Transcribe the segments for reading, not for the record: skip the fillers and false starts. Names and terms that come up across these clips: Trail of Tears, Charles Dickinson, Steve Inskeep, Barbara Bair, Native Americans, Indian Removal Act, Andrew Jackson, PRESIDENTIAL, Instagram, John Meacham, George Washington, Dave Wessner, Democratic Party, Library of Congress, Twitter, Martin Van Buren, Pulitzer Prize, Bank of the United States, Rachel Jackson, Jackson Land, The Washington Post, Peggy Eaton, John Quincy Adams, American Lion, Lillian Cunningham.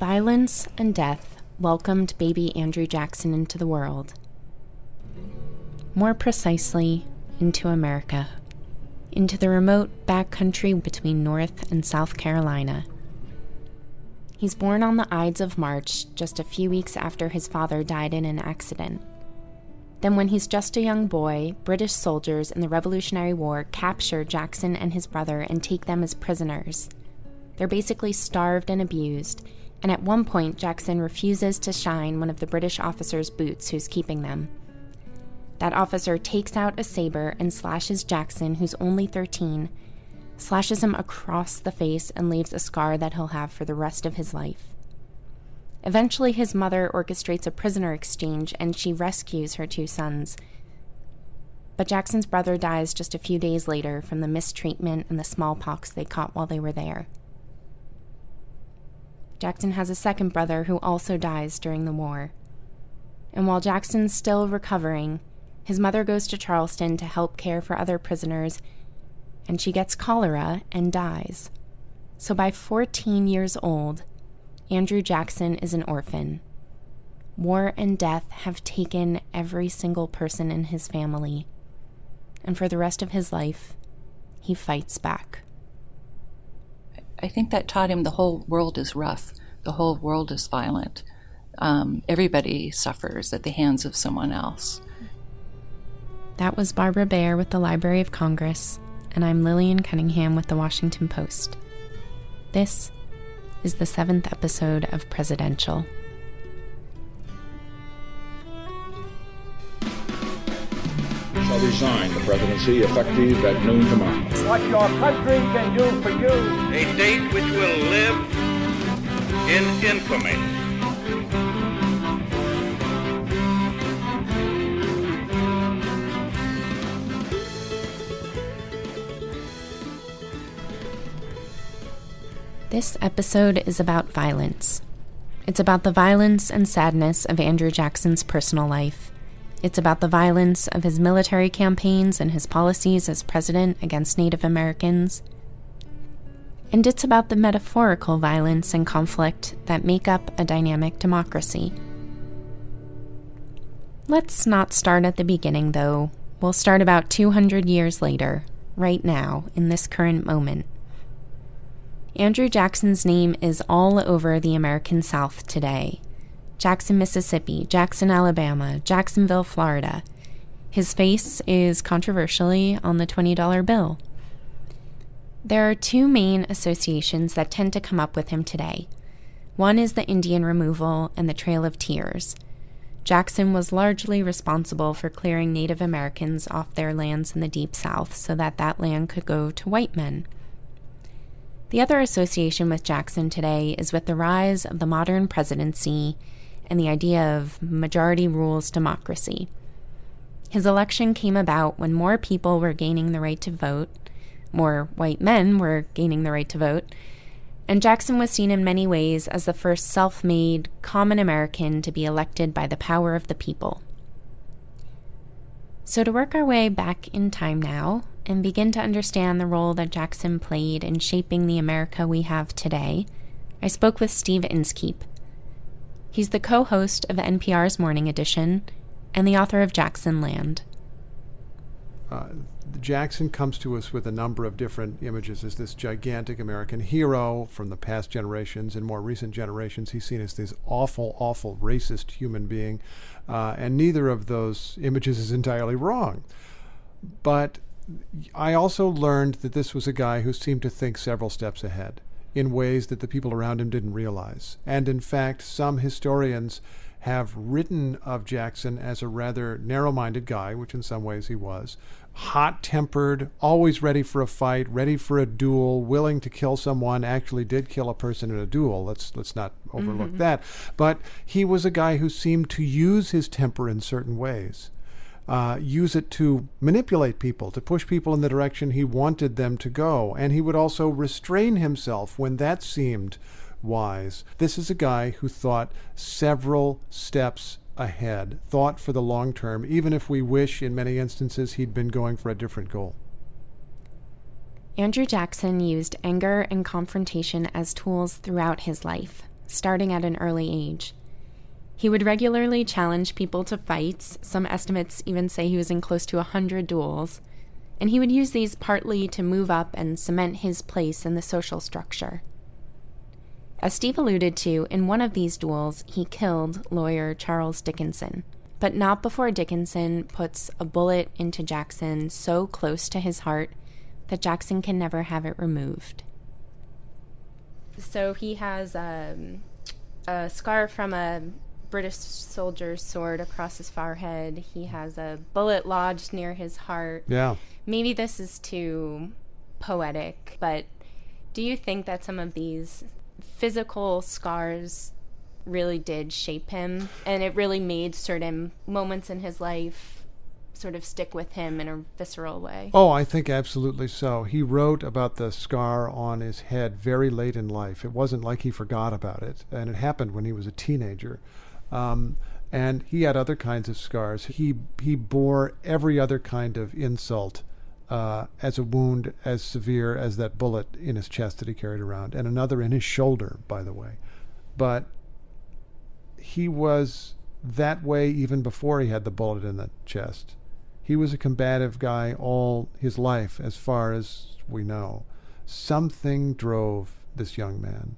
Violence and death welcomed baby Andrew Jackson into the world. More precisely, into America, into the remote backcountry between North and South Carolina. He's born on the Ides of March, just a few weeks after his father died in an accident. Then when he's just a young boy, British soldiers in the Revolutionary War capture Jackson and his brother and take them as prisoners. They're basically starved and abused, and at one point Jackson refuses to shine one of the British officer's boots who's keeping them. That officer takes out a saber and slashes Jackson, who's only 13, slashes him across the face and leaves a scar that he'll have for the rest of his life. Eventually, his mother orchestrates a prisoner exchange and she rescues her two sons. But Jackson's brother dies just a few days later from the mistreatment and the smallpox they caught while they were there. Jackson has a second brother who also dies during the war. And while Jackson's still recovering, his mother goes to Charleston to help care for other prisoners, and she gets cholera and dies. So by 14 years old, Andrew Jackson is an orphan. War and death have taken every single person in his family, and for the rest of his life, he fights back. I think that taught him the whole world is rough, the whole world is violent. Everybody suffers at the hands of someone else. That was Barbara Bair with the Library of Congress, and I'm Lillian Cunningham with The Washington Post. This is the 7th episode of Presidential. Shall resign the presidency effective at noon tomorrow. What your country can do for you. A date which will live in infamy. This episode is about violence. It's about the violence and sadness of Andrew Jackson's personal life. It's about the violence of his military campaigns and his policies as president against Native Americans. And it's about the metaphorical violence and conflict that make up a dynamic democracy. Let's not start at the beginning, though. We'll start about 200 years later, right now, in this current moment. Andrew Jackson's name is all over the American South today. Jackson, Mississippi, Jackson, Alabama, Jacksonville, Florida. His face is controversially on the $20 bill. There are two main associations that tend to come up with him today. One is the Indian removal and the Trail of Tears. Jackson was largely responsible for clearing Native Americans off their lands in the Deep South so that that land could go to white men. The other association with Jackson today is with the rise of the modern presidency and the idea of majority rules democracy. His election came about when more people were gaining the right to vote, more white men were gaining the right to vote, and Jackson was seen in many ways as the first self-made, common American to be elected by the power of the people. So to work our way back in time now, and begin to understand the role that Jackson played in shaping the America we have today, I spoke with Steve Inskeep. He's the co-host of NPR's Morning Edition and the author of Jackson Land. Jackson comes to us with a number of different images as this gigantic American hero from the past generations and more recent generations. He's seen as this awful, awful racist human being, and neither of those images is entirely wrong. But I also learned that this was a guy who seemed to think several steps ahead in ways that the people around him didn't realize. And in fact, some historians have written of Jackson as a rather narrow-minded guy, which in some ways he was, hot-tempered, always ready for a fight, ready for a duel, willing to kill someone, actually did kill a person in a duel. Let's not overlook that. But he was a guy who seemed to use his temper in certain ways. Use it to manipulate people, to push people in the direction he wanted them to go. And he would also restrain himself when that seemed wise. This is a guy who thought several steps ahead, thought for the long term, even if we wish in many instances he'd been going for a different goal. Andrew Jackson used anger and confrontation as tools throughout his life, starting at an early age. He would regularly challenge people to fights, some estimates even say he was in close to 100 duels, and he would use these partly to move up and cement his place in the social structure. As Steve alluded to, in one of these duels, he killed lawyer Charles Dickinson, but not before Dickinson puts a bullet into Jackson so close to his heart that Jackson can never have it removed. So he has a scar from a British soldier's sword across his forehead. He has a bullet lodged near his heart. Yeah. Maybe this is too poetic, but do you think that some of these physical scars really did shape him, and it really made certain moments in his life sort of stick with him in a visceral way? Oh, I think absolutely so. He wrote about the scar on his head very late in life. It wasn't like he forgot about it, and it happened when he was a teenager. And he had other kinds of scars. He bore every other kind of insult as a wound as severe as that bullet in his chest that he carried around, and another in his shoulder, by the way. But he was that way even before he had the bullet in the chest. He was a combative guy all his life, as far as we know. Something drove this young man,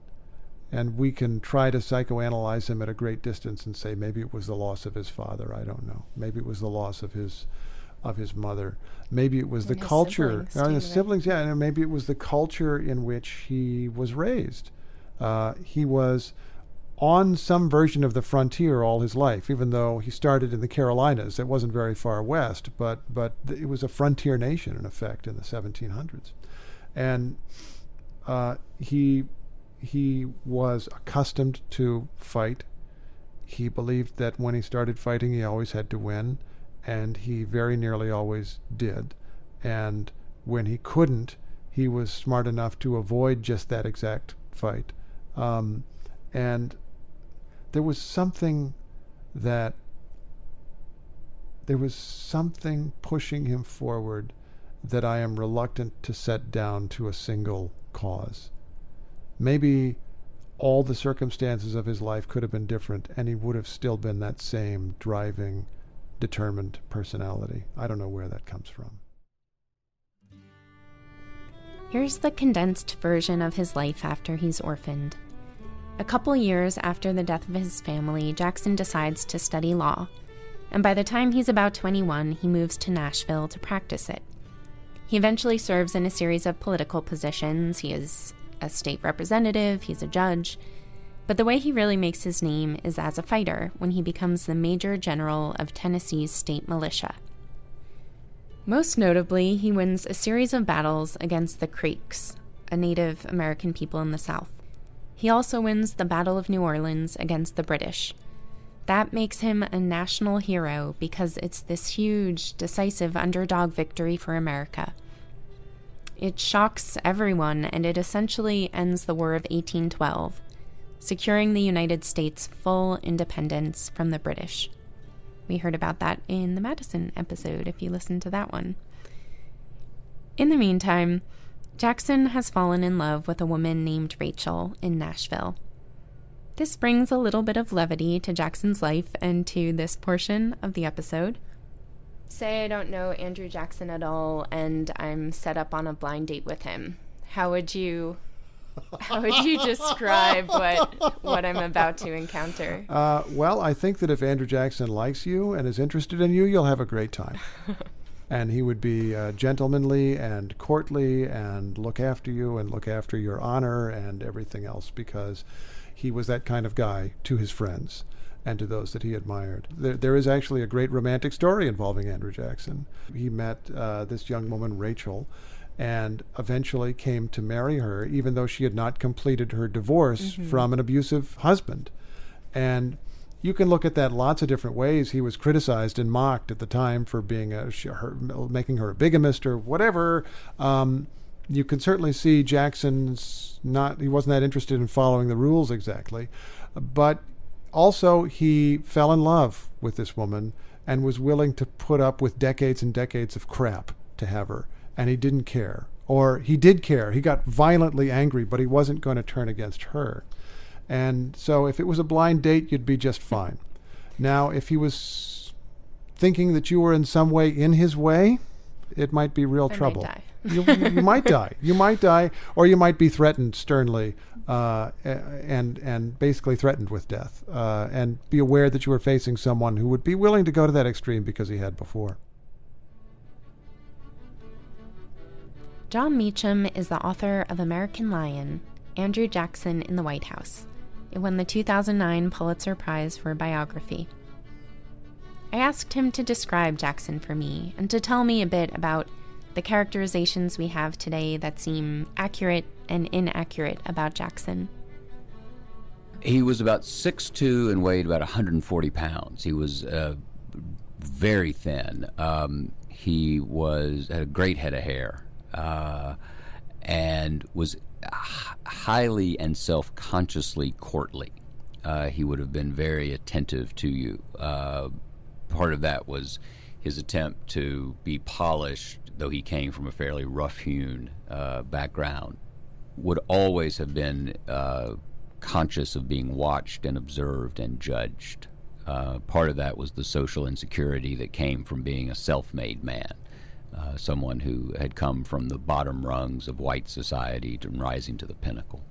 and we can try to psychoanalyze him at a great distance and say maybe it was the loss of his father. I don't know. Maybe it was the loss of his mother. Maybe it was the culture. His siblings, yeah. And maybe it was the culture in which he was raised. He was on some version of the frontier all his life, even though he started in the Carolinas. It wasn't very far west, but it was a frontier nation, in effect, in the 1700s. And he was accustomed to fight. He believed that when he started fighting, he always had to win, and he very nearly always did. And when he couldn't, he was smart enough to avoid just that exact fight. And there was something pushing him forward that I am reluctant to set down to a single cause. Maybe all the circumstances of his life could have been different, and he would have still been that same driving, determined personality. I don't know where that comes from. Here's the condensed version of his life after he's orphaned. A couple years after the death of his family, Jackson decides to study law, and by the time he's about 21, he moves to Nashville to practice it. He eventually serves in a series of political positions. He is a state representative, he's a judge, but the way he really makes his name is as a fighter when he becomes the Major General of Tennessee's state militia. Most notably, he wins a series of battles against the Creeks, a Native American people in the South. He also wins the Battle of New Orleans against the British. That makes him a national hero because it's this huge, decisive underdog victory for America. It shocks everyone, and it essentially ends the War of 1812, securing the United States' full independence from the British. We heard about that in the Madison episode, if you listened to that one. In the meantime, Jackson has fallen in love with a woman named Rachel in Nashville. This brings a little bit of levity to Jackson's life and to this portion of the episode. Say I don't know Andrew Jackson at all, and I'm set up on a blind date with him. How would you describe what I'm about to encounter? Well, I think that if Andrew Jackson likes you and is interested in you, you'll have a great time. And he would be gentlemanly and courtly and look after you and look after your honor and everything else, because he was that kind of guy to his friends and to those that he admired. There is actually a great romantic story involving Andrew Jackson. He met this young woman, Rachel, and eventually came to marry her, even though she had not completed her divorce from an abusive husband. And you can look at that lots of different ways. He was criticized and mocked at the time for being making her a bigamist or whatever. You can certainly see Jackson's he wasn't that interested in following the rules exactly. But also he fell in love with this woman and was willing to put up with decades and decades of crap to have her. And he didn't care. Or he did care. He got violently angry, but he wasn't going to turn against her. And so if it was a blind date, you'd be just fine. Now, if he was thinking that you were in some way in his way, it might be real trouble. You might die. You might die, or you might be threatened sternly and basically threatened with death. And be aware that you were facing someone who would be willing to go to that extreme because he had before. John Meacham is the author of American Lion, Andrew Jackson in the White House. It won the 2009 Pulitzer Prize for biography. I asked him to describe Jackson for me and to tell me a bit about the characterizations we have today that seem accurate and inaccurate about Jackson. He was about 6'2" and weighed about 140 pounds. He was very thin. He had a great head of hair. And was highly and self-consciously courtly. He would have been very attentive to you. Part of that was his attempt to be polished, though he came from a fairly rough-hewn background. Would always have been conscious of being watched and observed and judged. Part of that was the social insecurity that came from being a self-made man. Someone who had come from the bottom rungs of white society and rising to the pinnacle.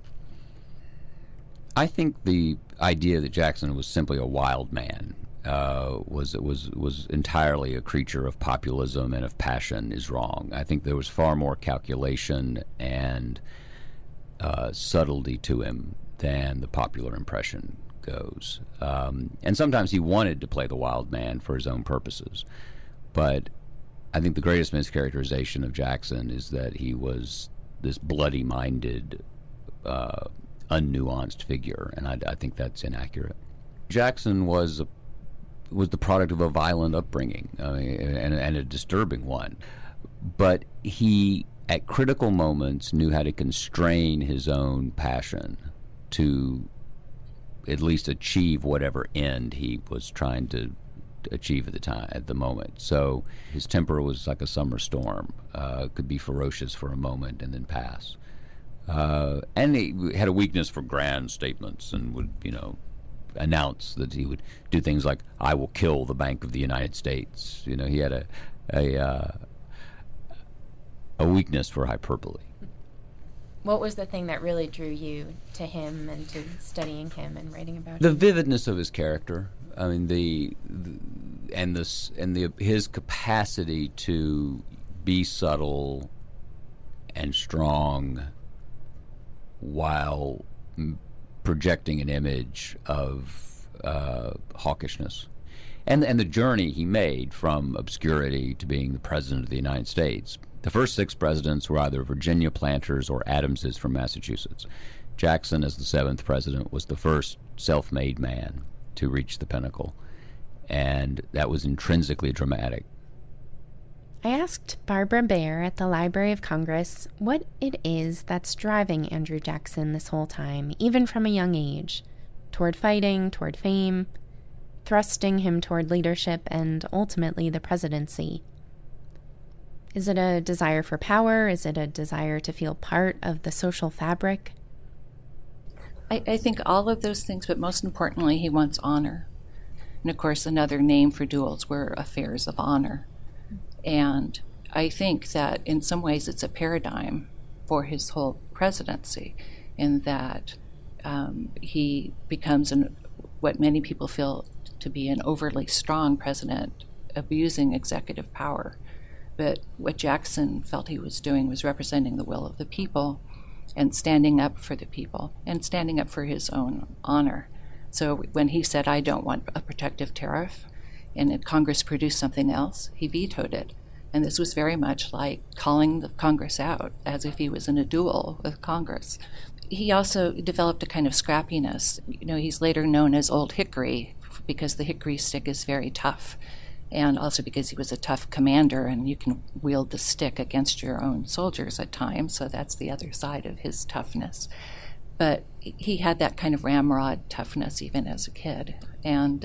I think the idea that Jackson was simply a wild man, was entirely a creature of populism and of passion, is wrong. I think there was far more calculation and subtlety to him than the popular impression goes. And sometimes he wanted to play the wild man for his own purposes, but I think the greatest mischaracterization of Jackson is that he was this bloody-minded, unnuanced figure, and I think that's inaccurate. Jackson was the product of a violent upbringing, and a disturbing one, but he, at critical moments, knew how to constrain his own passion to at least achieve whatever end he was trying to achieve at the time, at the moment. So his temper was like a summer storm, could be ferocious for a moment and then pass. And he had a weakness for grand statements and would, you know, announce that he would do things like, "I will kill the Bank of the United States." You know, he had a weakness for hyperbole. What was the thing that really drew you to him and to studying him and writing about him? The vividness of his character. I mean, his capacity to be subtle and strong while projecting an image of hawkishness, and the journey he made from obscurity to being the president of the United States. The first 6 presidents were either Virginia planters or Adamses from Massachusetts. Jackson, as the 7th president, was the first self-made man to reach the pinnacle, and that was intrinsically dramatic. I asked Barbara Bair at the Library of Congress what it is that's driving Andrew Jackson this whole time, even from a young age, toward fighting, toward fame, thrusting him toward leadership and ultimately the presidency. Is it a desire for power? Is it a desire to feel part of the social fabric? I think all of those things, but most importantly, he wants honor. And of course, another name for duels were affairs of honor. And I think that in some ways it's a paradigm for his whole presidency, in that he becomes what many people feel to be an overly strong president, abusing executive power. But what Jackson felt he was doing was representing the will of the people, and standing up for the people, and standing up for his own honor. So when he said, "I don't want a protective tariff," and if Congress produced something else, he vetoed it. And this was very much like calling the Congress out, as if he was in a duel with Congress. He also developed a kind of scrappiness. You know, he's later known as Old Hickory, because the hickory stick is very tough, and also because he was a tough commander, and you can wield the stick against your own soldiers at times, so that's the other side of his toughness. But he had that kind of ramrod toughness even as a kid, and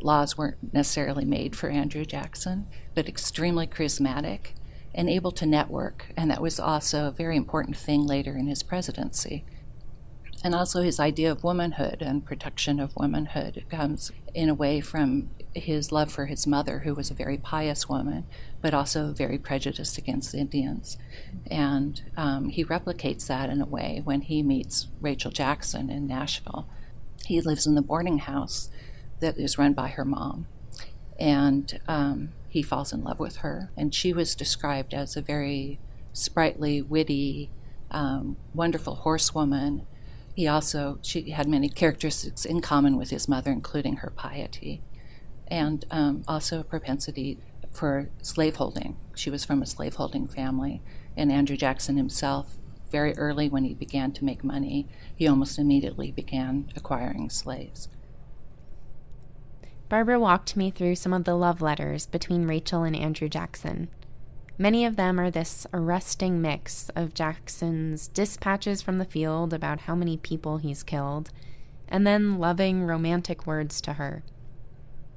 laws weren't necessarily made for Andrew Jackson, but extremely charismatic and able to network, and that was also a very important thing later in his presidency. And also his idea of womanhood and protection of womanhood. It comes in a way from his love for his mother, who was a very pious woman, but also very prejudiced against Indians. And he replicates that in a way when he meets Rachel Jackson in Nashville. He lives in the boarding house that is run by her mom. And he falls in love with her. And she was described as a very sprightly, witty, wonderful horsewoman. She had many characteristics in common with his mother, including her piety, and also a propensity for slaveholding. She was from a slaveholding family, and Andrew Jackson himself, very early when he began to make money, he almost immediately began acquiring slaves. Barbara walked me through some of the love letters between Rachel and Andrew Jackson. Many of them are this arresting mix of Jackson's dispatches from the field about how many people he's killed, and then loving, romantic words to her.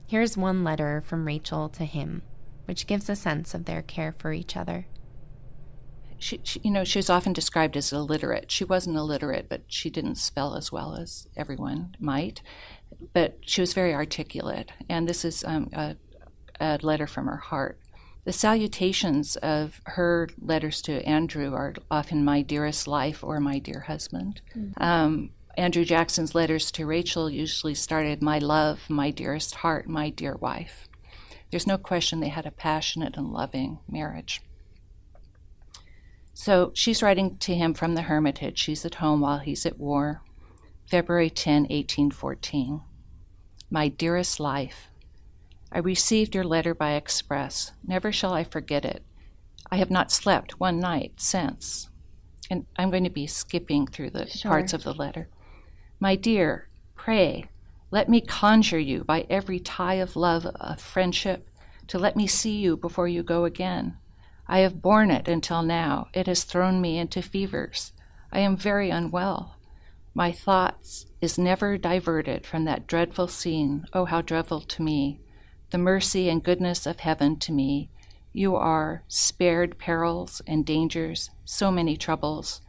Here's one letter from Rachel to him, which gives a sense of their care for each other. She was often described as illiterate. She wasn't illiterate, but she didn't spell as well as everyone might. But she was very articulate, and this is a letter from her heart. The salutations of her letters to Andrew are often "my dearest life" or "my dear husband." Mm-hmm. Andrew Jackson's letters to Rachel usually started "my love," "my dearest heart," "my dear wife." There's no question they had a passionate and loving marriage. So she's writing to him from the Hermitage. She's at home while he's at war. February 10, 1814. My dearest life, I received your letter by express. Never shall I forget it. I have not slept one night since. And I'm going to be skipping through the parts of the letter. My dear, pray, let me conjure you by every tie of love, of friendship, to let me see you before you go again. I have borne it until now. It has thrown me into fevers. I am very unwell. My thoughts is never diverted from that dreadful scene. Oh, how dreadful to me. The mercy and goodness of heaven to me. You are spared perils and dangers, so many troubles.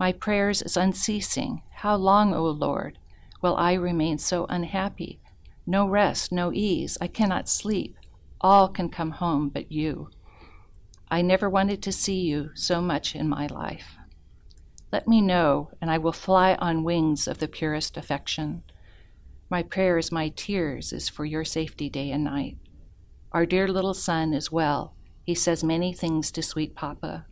My prayers is unceasing. How long, O Lord, will I remain so unhappy? No rest, no ease. I cannot sleep. All can come home but you. I never wanted to see you so much in my life. Let me know, and I will fly on wings of the purest affection. My prayers, my tears, is for your safety day and night. Our dear little son is well. He says many things to sweet Papa.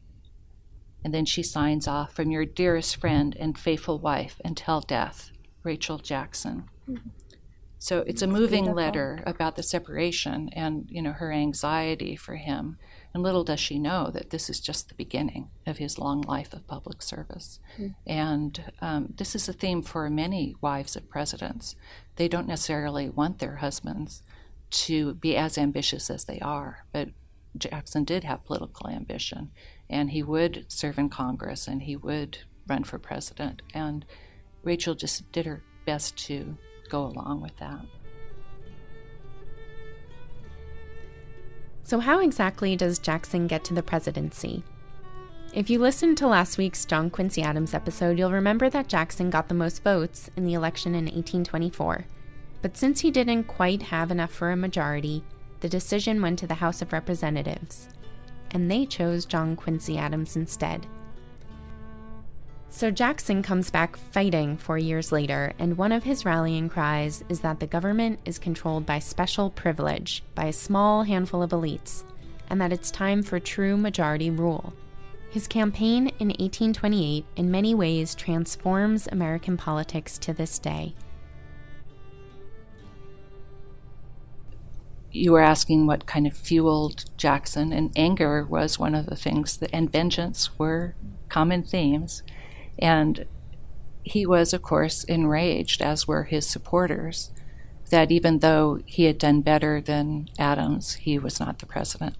And then she signs off, from your dearest friend and faithful wife until death, Rachel Jackson. Mm-hmm. So it's a moving letter about the separation and, you know, her anxiety for him. And little does she know that this is just the beginning of his long life of public service. Mm-hmm. And this is a theme for many wives of presidents. They don't necessarily want their husbands to be as ambitious as they are, but Jackson did have political ambition, and he would serve in Congress, and he would run for president. And Rachel just did her best to go along with that. So how exactly does Jackson get to the presidency? If you listened to last week's John Quincy Adams episode, you'll remember that Jackson got the most votes in the election in 1824. But since he didn't quite have enough for a majority, the decision went to the House of Representatives, and they chose John Quincy Adams instead. So Jackson comes back fighting 4 years later, and one of his rallying cries is that the government is controlled by special privilege, by a small handful of elites, and that it's time for true majority rule. His campaign in 1828 in many ways transforms American politics to this day. You were asking what kind of fueled Jackson, and anger was one of the things, and vengeance were common themes. And he was, of course, enraged, as were his supporters, that even though he had done better than Adams, he was not the president.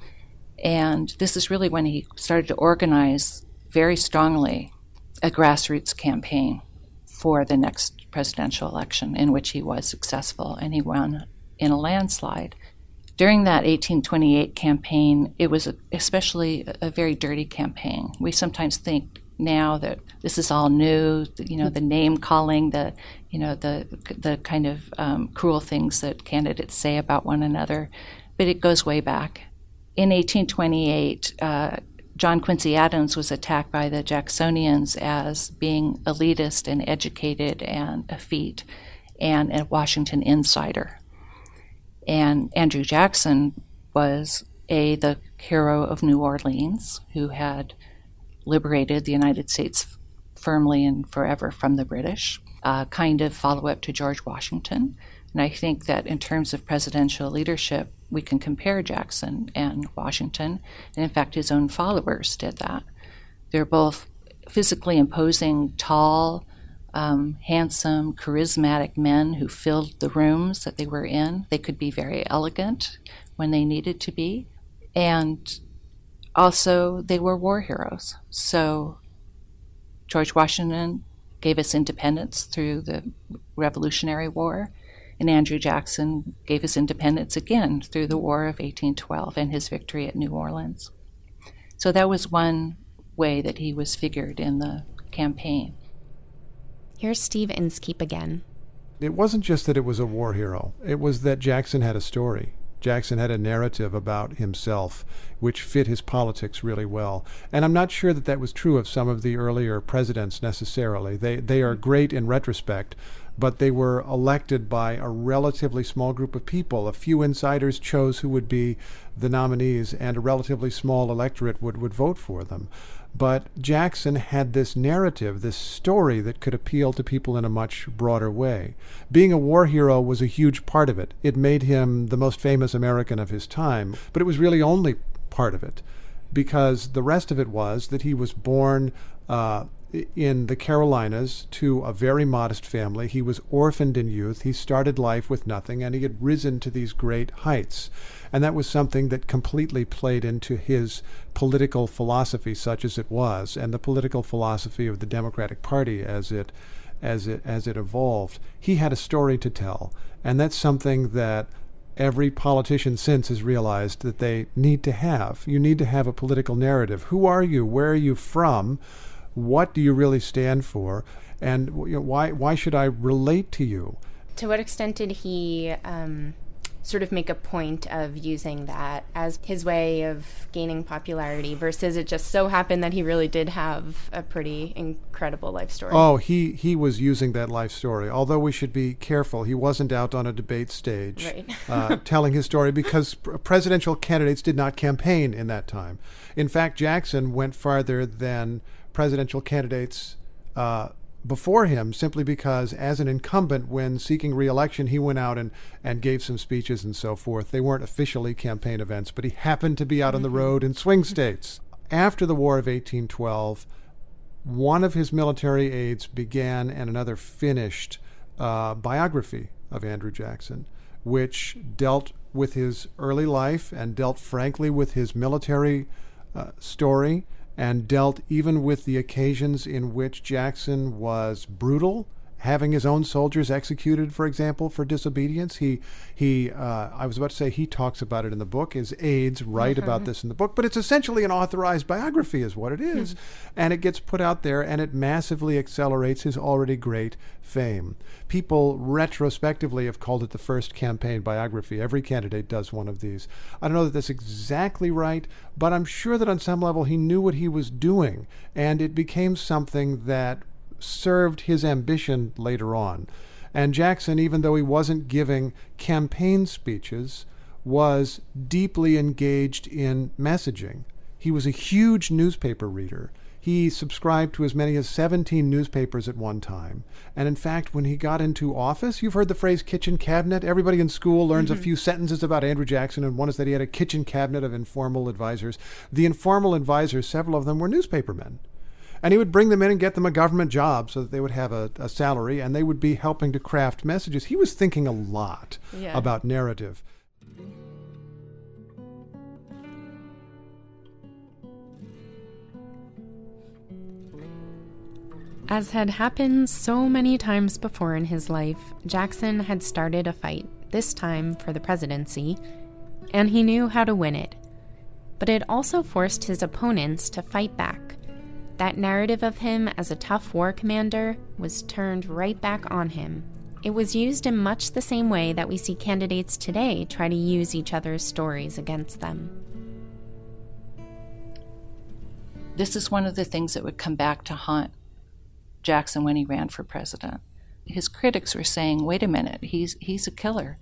And this is really when he started to organize very strongly a grassroots campaign for the next presidential election, in which he was successful, and he won in a landslide. During that 1828 campaign, it was especially a very dirty campaign. We sometimes think now that this is all new, you know, the name calling, the, you know, the kind of cruel things that candidates say about one another, but it goes way back. In 1828, John Quincy Adams was attacked by the Jacksonians as being elitist and educated and effete and a Washington insider. And Andrew Jackson was the hero of New Orleans, who had liberated the United States firmly and forever from the British, kind of follow-up to George Washington. And I think that in terms of presidential leadership, we can compare Jackson and Washington. And in fact, his own followers did that. They're both physically imposing, tall, handsome, charismatic men who filled the rooms that they were in. They could be very elegant when they needed to be. And also, they were war heroes. So George Washington gave us independence through the Revolutionary War, and Andrew Jackson gave us independence again through the War of 1812 and his victory at New Orleans. So that was one way that he was figured in the campaign. Here's Steve Inskeep again. It wasn't just that it was a war hero. It was that Jackson had a story. Jackson had a narrative about himself which fit his politics really well. And I'm not sure that that was true of some of the earlier presidents necessarily. They are great in retrospect, but they were elected by a relatively small group of people. A few insiders chose who would be the nominees, and a relatively small electorate would vote for them. But Jackson had this narrative, this story that could appeal to people in a much broader way. Being a war hero was a huge part of it. It made him the most famous American of his time, but it was really only part of it, because the rest of it was that he was born in the Carolinas to a very modest family. He was orphaned in youth. He started life with nothing, and he had risen to these great heights. And that was something that completely played into his political philosophy, such as it was, and the political philosophy of the Democratic Party as it evolved. He had a story to tell, and that's something that every politician since has realized that they need to have. You need to have a political narrative. Who are you? Where are you from? What do you really stand for? And you know, why should I relate to you? To what extent did he sort of make a point of using that as his way of gaining popularity, versus it just so happened that he really did have a pretty incredible life story? Oh, he was using that life story, although we should be careful. He wasn't out on a debate stage telling his story, because presidential candidates did not campaign in that time. In fact, Jackson went farther than presidential candidates before him, simply because as an incumbent, when seeking re-election, he went out and gave some speeches and so forth. They weren't officially campaign events, but he happened to be out on the road in swing states. After the War of 1812, one of his military aides began and another finished biography of Andrew Jackson, which dealt with his early life and dealt frankly with his military story, and dealt even with the occasions in which Jackson was brutal, having his own soldiers executed, for example, for disobedience. I was about to say he talks about it in the book. His aides write about this in the book, but it's essentially an authorized biography is what it is. And it gets put out there, and it massively accelerates his already great fame. People retrospectively have called it the first campaign biography. Every candidate does one of these. I don't know that that's exactly right, but I'm sure that on some level he knew what he was doing, and it became something that served his ambition later on. And Jackson, even though he wasn't giving campaign speeches, was deeply engaged in messaging. He was a huge newspaper reader. He subscribed to as many as 17 newspapers at one time. And in fact, when he got into office, you've heard the phrase kitchen cabinet. Everybody in school learns a few sentences about Andrew Jackson, and one is that he had a kitchen cabinet of informal advisors. The informal advisors, several of them were newspapermen. And he would bring them in and get them a government job so that they would have a salary, and they would be helping to craft messages. He was thinking a lot about narrative. As had happened so many times before in his life, Jackson had started a fight, this time for the presidency, and he knew how to win it. But it also forced his opponents to fight back. That narrative of him as a tough war commander was turned right back on him. It was used in much the same way that we see candidates today try to use each other's stories against them. This is one of the things that would come back to haunt Jackson when he ran for president. His critics were saying, wait a minute, he's a killer.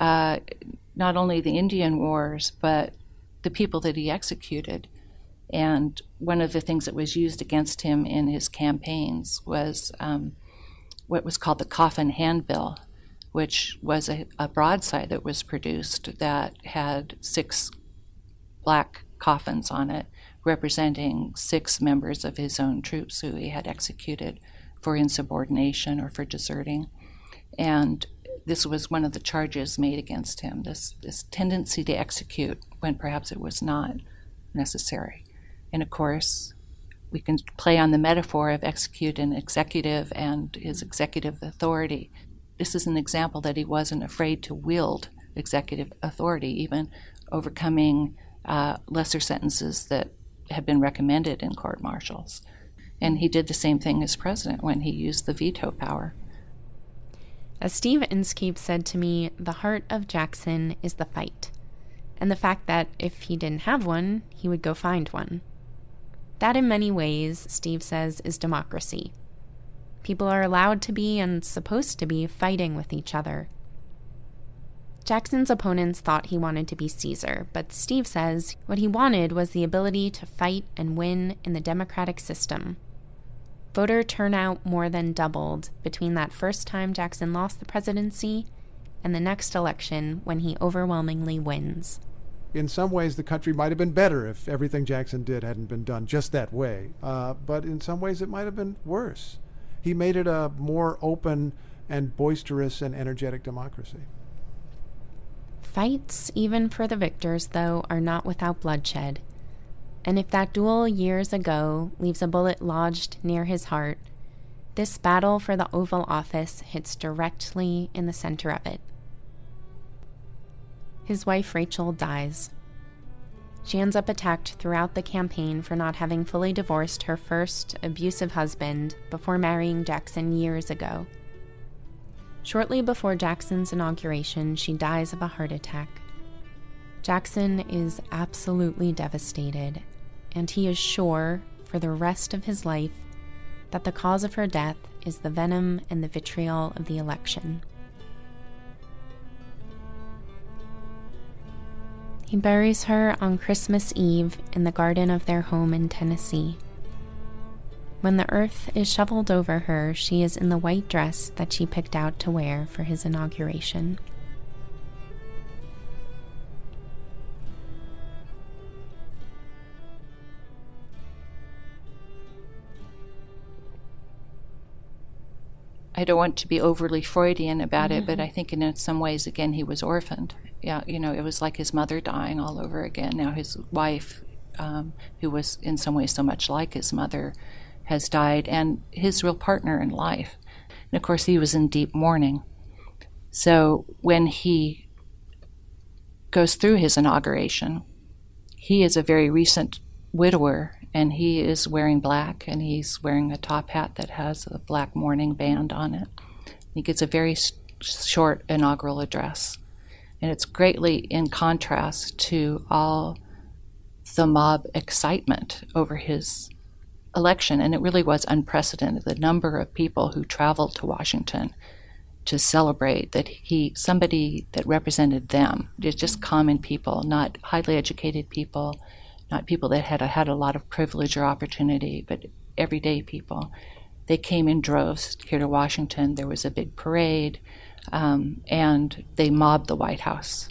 Not only the Indian Wars, but the people that he executed. And one of the things that was used against him in his campaigns was what was called the Coffin Handbill, which was a broadside that was produced that had 6 black coffins on it, representing 6 members of his own troops who he had executed for insubordination or for deserting. And this was one of the charges made against him, this tendency to execute when perhaps it was not necessary. And of course, we can play on the metaphor of execute an executive and his executive authority. This is an example that he wasn't afraid to wield executive authority, even overcoming lesser sentences that had been recommended in court-martials. And he did the same thing as president when he used the veto power. As Steve Inskeep said to me, the heart of Jackson is the fight, and the fact that if he didn't have one, he would go find one. That in many ways, Steve says, is democracy. People are allowed to be and supposed to be fighting with each other. Jackson's opponents thought he wanted to be Caesar, but Steve says what he wanted was the ability to fight and win in the democratic system. Voter turnout more than doubled between that first time Jackson lost the presidency and the next election when he overwhelmingly wins. In some ways, the country might have been better if everything Jackson did hadn't been done just that way. But in some ways, it might have been worse. He made it a more open and boisterous and energetic democracy. Fights, even for the victors, though, are not without bloodshed. And if that duel years ago leaves a bullet lodged near his heart, this battle for the Oval Office hits directly in the center of it. His wife Rachel dies. She ends up attacked throughout the campaign for not having fully divorced her first abusive husband before marrying Jackson years ago. Shortly before Jackson's inauguration, she dies of a heart attack. Jackson is absolutely devastated, and he is sure, for the rest of his life, that the cause of her death is the venom and the vitriol of the election. He buries her on Christmas Eve in the garden of their home in Tennessee. When the earth is shoveled over her, she is in the white dress that she picked out to wear for his inauguration. I don't want to be overly Freudian about it, but I think in some ways, again, he was orphaned. Yeah, you know, it was like his mother dying all over again. Now his wife, who was in some ways so much like his mother, has died, and his real partner in life. And of course, he was in deep mourning. So when he goes through his inauguration, he is a very recent widower, and he is wearing black, and he's wearing a top hat that has a black mourning band on it. He gives a very short inaugural address, and it's greatly in contrast to all the mob excitement over his election, and it really was unprecedented, the number of people who traveled to Washington to celebrate that somebody that represented them, just common people, not highly educated people, not people that had a lot of privilege or opportunity, but everyday people. They came in droves here to Washington. There was a big parade, and they mobbed the White House.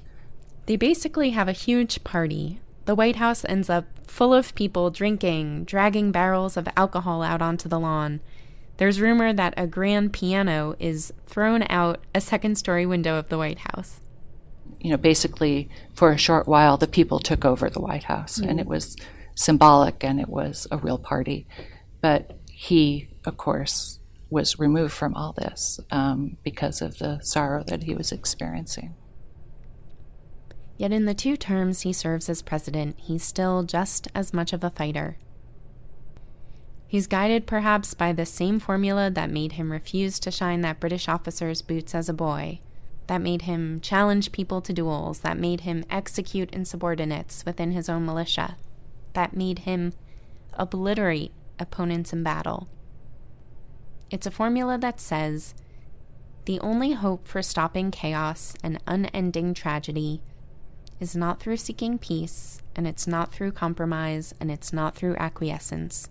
They basically have a huge party. The White House ends up full of people drinking, dragging barrels of alcohol out onto the lawn. There's rumor that a grand piano is thrown out a second-story window of the White House. You know, basically, for a short while, the people took over the White House, and it was symbolic, and it was a real party. But he, of course, was removed from all this because of the sorrow that he was experiencing. Yet in the 2 terms he serves as president, he's still just as much of a fighter. He's guided perhaps by the same formula that made him refuse to shine that British officer's boots as a boy, that made him challenge people to duels, that made him execute insubordinates within his own militia, that made him obliterate opponents in battle. It's a formula that says, the only hope for stopping chaos and unending tragedy is not through seeking peace, and it's not through compromise, and it's not through acquiescence.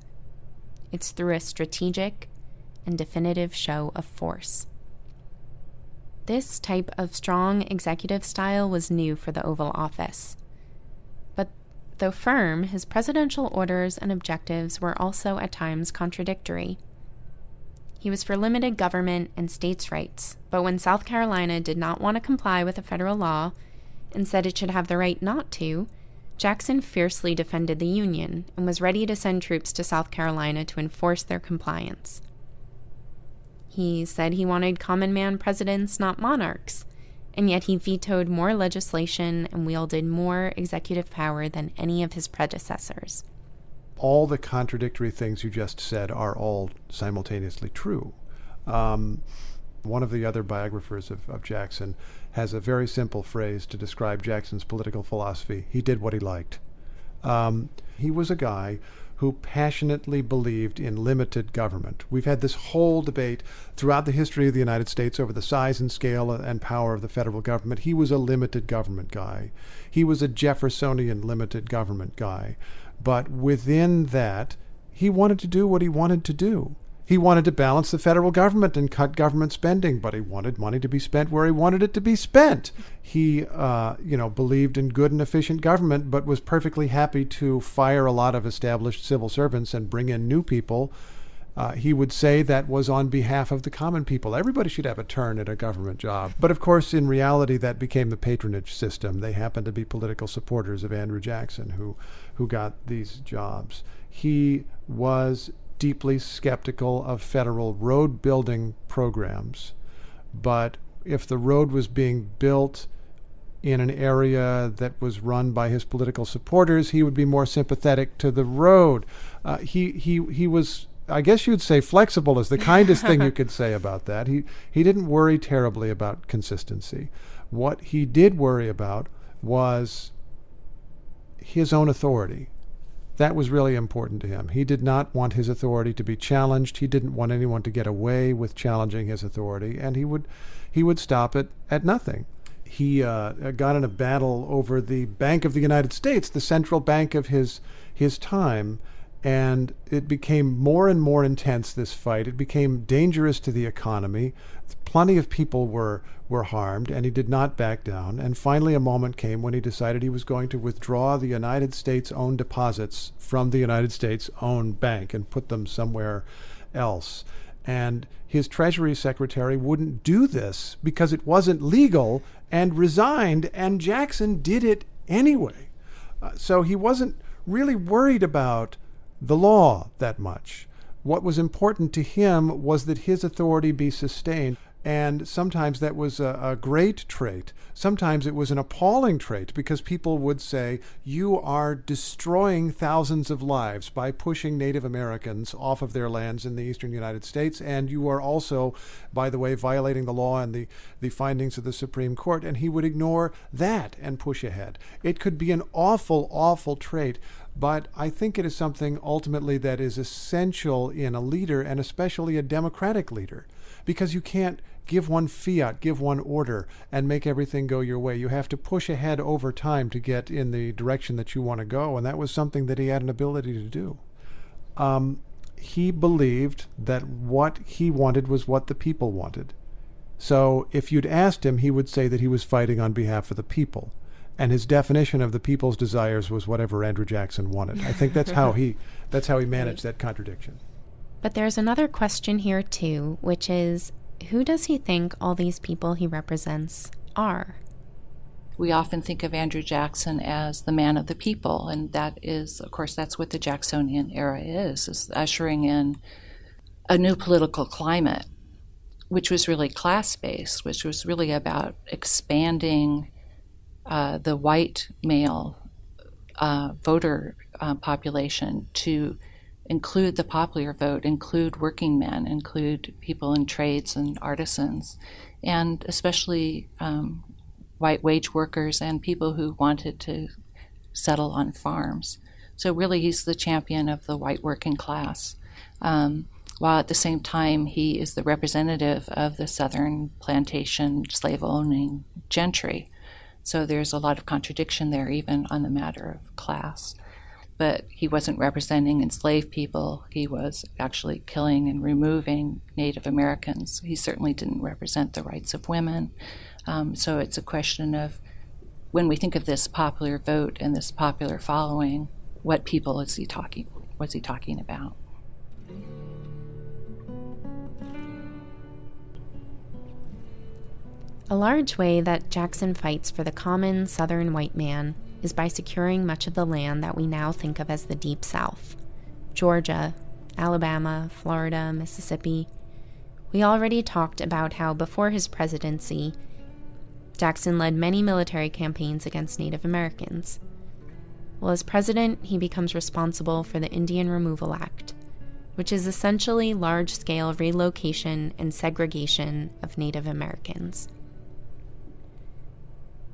It's through a strategic and definitive show of force. This type of strong executive style was new for the Oval Office. But though firm, his presidential orders and objectives were also at times contradictory. He was for limited government and states' rights, but when South Carolina did not want to comply with a federal law and said it should have the right not to, Jackson fiercely defended the Union and was ready to send troops to South Carolina to enforce their compliance. He said he wanted common man presidents, not monarchs, and yet he vetoed more legislation and wielded more executive power than any of his predecessors. All the contradictory things you just said are all simultaneously true. One of the other biographers of Jackson has a very simple phrase to describe Jackson's political philosophy. He did what he liked. He was a guy who passionately believed in limited government. We've had this whole debate throughout the history of the United States over the size and scale and power of the federal government. He was a limited government guy. He was a Jeffersonian limited government guy. But within that, he wanted to do what he wanted to do. He wanted to balance the federal government and cut government spending, but he wanted money to be spent where he wanted it to be spent. He, believed in good and efficient government, but was perfectly happy to fire a lot of established civil servants and bring in new people. He would say that was on behalf of the common people. Everybody should have a turn at a government job. But of course, in reality, that became the patronage system. They happened to be political supporters of Andrew Jackson who got these jobs. He was deeply skeptical of federal road building programs. But if the road was being built in an area that was run by his political supporters, he would be more sympathetic to the road. He was, I guess you'd say, flexible is the kindest thing you could say about that. He didn't worry terribly about consistency. What he did worry about was his own authority. That was really important to him. He did not want his authority to be challenged. He didn't want anyone to get away with challenging his authority, and he would stop it at nothing. He got in a battle over the Bank of the United States, the central bank of his time, and it became more and more intense, this fight. It became dangerous to the economy. Plenty of people were harmed, and he did not back down. And finally, a moment came when he decided he was going to withdraw the United States' own deposits from the United States' own bank and put them somewhere else. And his Treasury Secretary wouldn't do this because it wasn't legal and resigned, and Jackson did it anyway. So he wasn't really worried about the law that much. What was important to him was that his authority be sustained. And sometimes that was a great trait. Sometimes it was an appalling trait, because people would say, you are destroying thousands of lives by pushing Native Americans off of their lands in the eastern United States, and you are also, by the way, violating the law and the findings of the Supreme Court. And he would ignore that and push ahead. It could be an awful, awful trait, but I think it is something ultimately that is essential in a leader, and especially a democratic leader, because you can't give one fiat, give one order, and make everything go your way. You have to push ahead over time to get in the direction that you want to go, and that was something that he had an ability to do. He believed that what he wanted was what the people wanted. So if you'd asked him, he would say that he was fighting on behalf of the people. And his definition of the people's desires was whatever Andrew Jackson wanted. I think that's how he managed that contradiction. But there's another question here too, which is, who does he think all these people he represents are? We often think of Andrew Jackson as the man of the people, and that is, of course, that's what the Jacksonian era is ushering in a new political climate, which was really class-based, which was really about expanding the white male voter population to include the popular vote, include working men, include people in trades and artisans, and especially white wage workers and people who wanted to settle on farms. So really he's the champion of the white working class, while at the same time he is the representative of the southern plantation slave-owning gentry. So there's a lot of contradiction there even on the matter of class. But he wasn't representing enslaved people. He was actually killing and removing Native Americans. He certainly didn't represent the rights of women. So it's a question of, when we think of this popular vote and this popular following, what people is he talking? Was he talking about? A large way that Jackson fights for the common southern white man is by securing much of the land that we now think of as the Deep South. Georgia, Alabama, Florida, Mississippi. We already talked about how before his presidency, Jackson led many military campaigns against Native Americans. Well, as president, he becomes responsible for the Indian Removal Act, which is essentially large-scale relocation and segregation of Native Americans.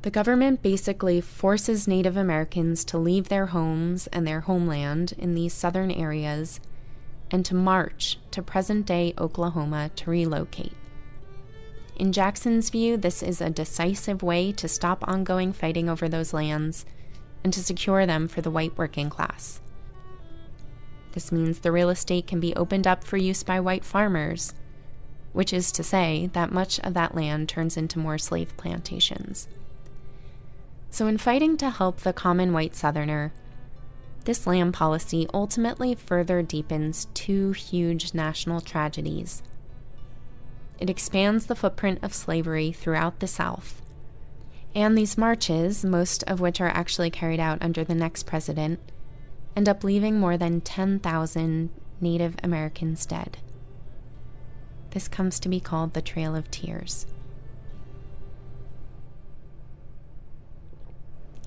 The government basically forces Native Americans to leave their homes and their homeland in these southern areas and to march to present-day Oklahoma to relocate. In Jackson's view, this is a decisive way to stop ongoing fighting over those lands and to secure them for the white working class. This means the real estate can be opened up for use by white farmers, which is to say that much of that land turns into more slave plantations. So in fighting to help the common white Southerner, this land policy ultimately further deepens two huge national tragedies. It expands the footprint of slavery throughout the South, and these marches, most of which are actually carried out under the next president, end up leaving more than 10,000 Native Americans dead. This comes to be called the Trail of Tears.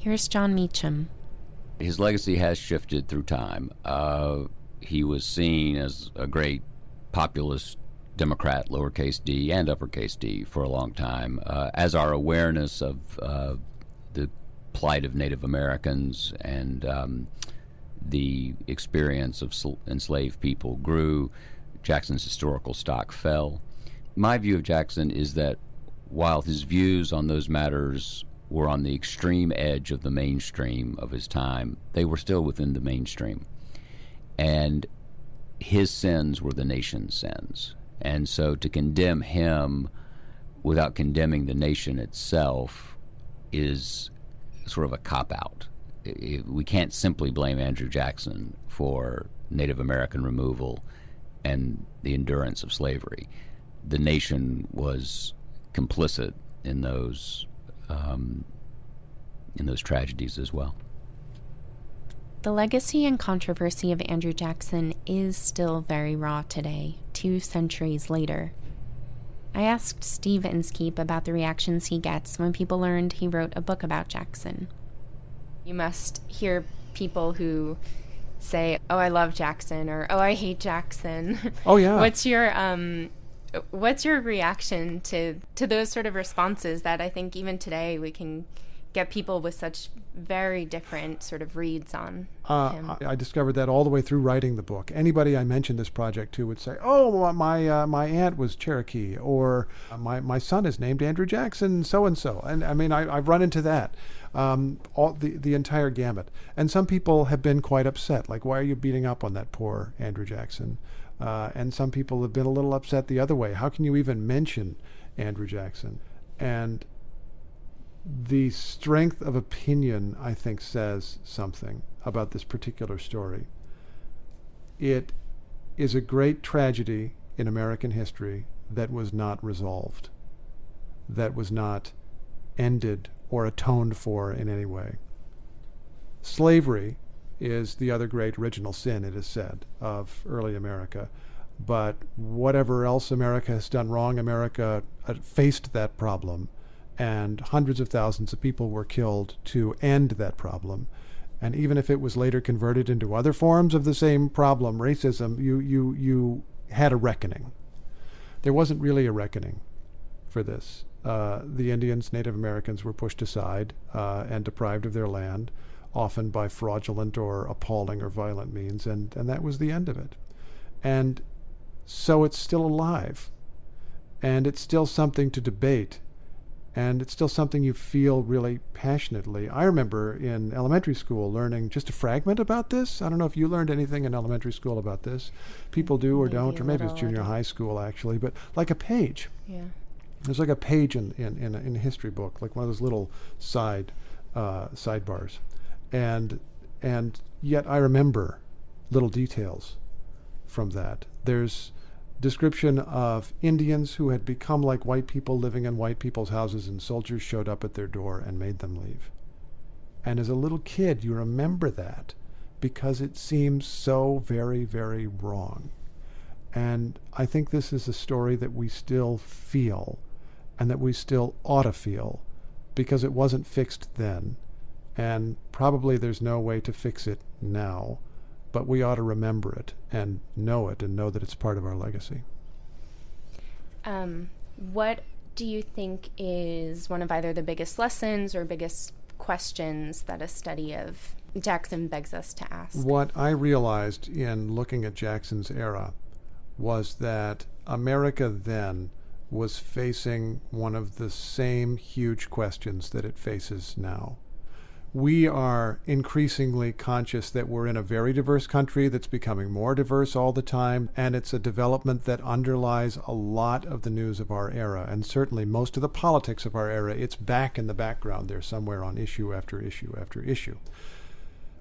Here's John Meacham. His legacy has shifted through time. He was seen as a great populist Democrat, lowercase d and uppercase d, for a long time. As our awareness of the plight of Native Americans and the experience of enslaved people grew, Jackson's historical stock fell. My view of Jackson is that while his views on those matters were on the extreme edge of the mainstream of his time, they were still within the mainstream. And his sins were the nation's sins. And so to condemn him without condemning the nation itself is sort of a cop-out. We can't simply blame Andrew Jackson for Native American removal and the endurance of slavery. The nation was complicit in those tragedies as well. The legacy and controversy of Andrew Jackson is still very raw today, 2 centuries later. I asked Steve Inskeep about the reactions he gets when people learned he wrote a book about Jackson. You must hear people who say, "Oh, I love Jackson," or "Oh, I hate Jackson." Oh, yeah. What's your reaction to those sort of responses that I think even today we can get people with such very different sort of reads on him? I discovered that all the way through writing the book. Anybody I mentioned this project to would say, "Oh, my aunt was Cherokee," or my son is named Andrew Jackson so-and-so. And I mean, I've run into that, all the entire gamut. And some people have been quite upset, like, "Why are you beating up on that poor Andrew Jackson?" And some people have been a little upset the other way. "How can you even mention Andrew Jackson?" And the strength of opinion, I think, says something about this particular story. It is a great tragedy in American history that was not resolved, that was not ended or atoned for in any way. Slavery is the other great original sin, it is said, of early America. But whatever else America has done wrong, America faced that problem, and hundreds of thousands of people were killed to end that problem. And even if it was later converted into other forms of the same problem, racism, you had a reckoning. There wasn't really a reckoning for this. The Indians, Native Americans, were pushed aside and deprived of their land, often by fraudulent or appalling or violent means, and that was the end of it. And so it's still alive, and it's still something to debate, and it's still something you feel really passionately. I remember in elementary school learning just a fragment about this. I don't know if you learned anything in elementary school about this. People do or don't, or maybe it's junior high school actually, but like a page. Yeah. There's like a page in a history book, like one of those little sidebars. And yet I remember little details from that. There's description of Indians who had become like white people living in white people's houses, and soldiers showed up at their door and made them leave. And as a little kid, you remember that because it seems so very, very wrong. And I think this is a story that we still feel and that we still ought to feel, because it wasn't fixed then, and probably there's no way to fix it now. But we ought to remember it and know that it's part of our legacy. What do you think is one of either the biggest lessons or biggest questions that a study of Jackson begs us to ask? What I realized in looking at Jackson's era was that America then was facing one of the same huge questions that it faces now. We are increasingly conscious that we're in a very diverse country that's becoming more diverse all the time, and it's a development that underlies a lot of the news of our era, and certainly most of the politics of our era. It's back in the background there somewhere on issue after issue after issue.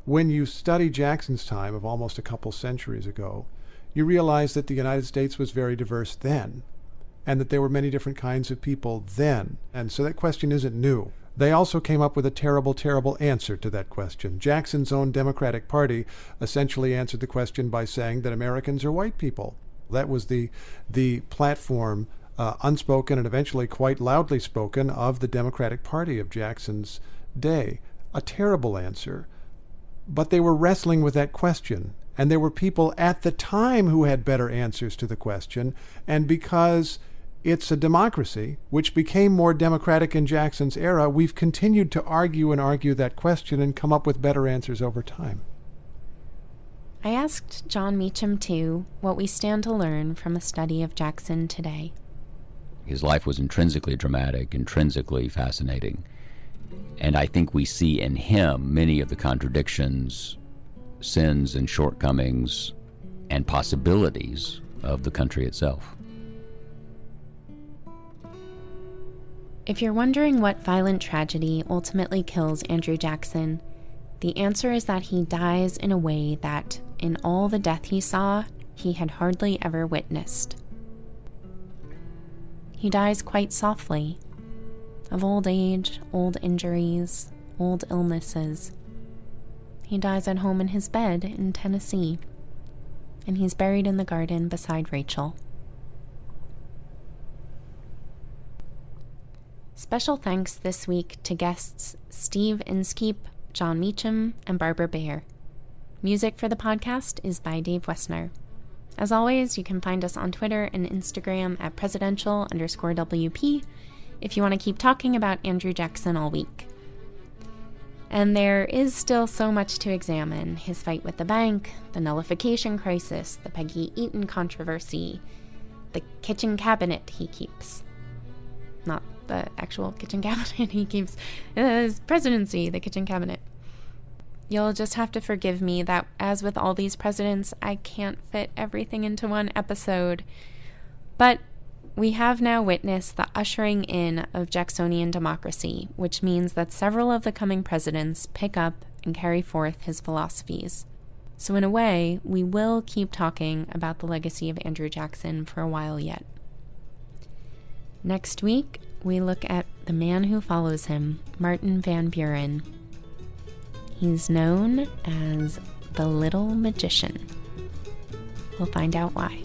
When you study Jackson's time of almost a couple centuries ago, you realize that the United States was very diverse then, and that there were many different kinds of people then, and so that question isn't new. They also came up with a terrible, terrible answer to that question. Jackson's own Democratic Party essentially answered the question by saying that Americans are white people. That was the platform, unspoken and eventually quite loudly spoken, of the Democratic Party of Jackson's day. A terrible answer. But they were wrestling with that question. And there were people at the time who had better answers to the question. And because it's a democracy, which became more democratic in Jackson's era, we've continued to argue and argue that question and come up with better answers over time. I asked John Meacham, too, what we stand to learn from a study of Jackson today. His life was intrinsically dramatic, intrinsically fascinating. And I think we see in him many of the contradictions, sins and shortcomings, and possibilities of the country itself. If you're wondering what violent tragedy ultimately kills Andrew Jackson, the answer is that he dies in a way that, in all the death he saw, he had hardly ever witnessed. He dies quite softly, of old age, old injuries, old illnesses. He dies at home in his bed in Tennessee, and he's buried in the garden beside Rachel. Special thanks this week to guests Steve Inskeep, John Meacham, and Barbara Bair. Music for the podcast is by Dave Wessner. As always, you can find us on Twitter and Instagram at presidential_WP if you want to keep talking about Andrew Jackson all week. And there is still so much to examine: his fight with the bank, the nullification crisis, the Peggy Eaton controversy, the kitchen cabinet he keeps. Not the actual kitchen cabinet he keeps, his presidency, the kitchen cabinet. You'll just have to forgive me that, as with all these presidents, I can't fit everything into one episode. But we have now witnessed the ushering in of Jacksonian democracy, which means that several of the coming presidents pick up and carry forth his philosophies. So in a way, we will keep talking about the legacy of Andrew Jackson for a while yet. Next week, we look at the man who follows him, Martin Van Buren. He's known as the Little Magician. We'll find out why.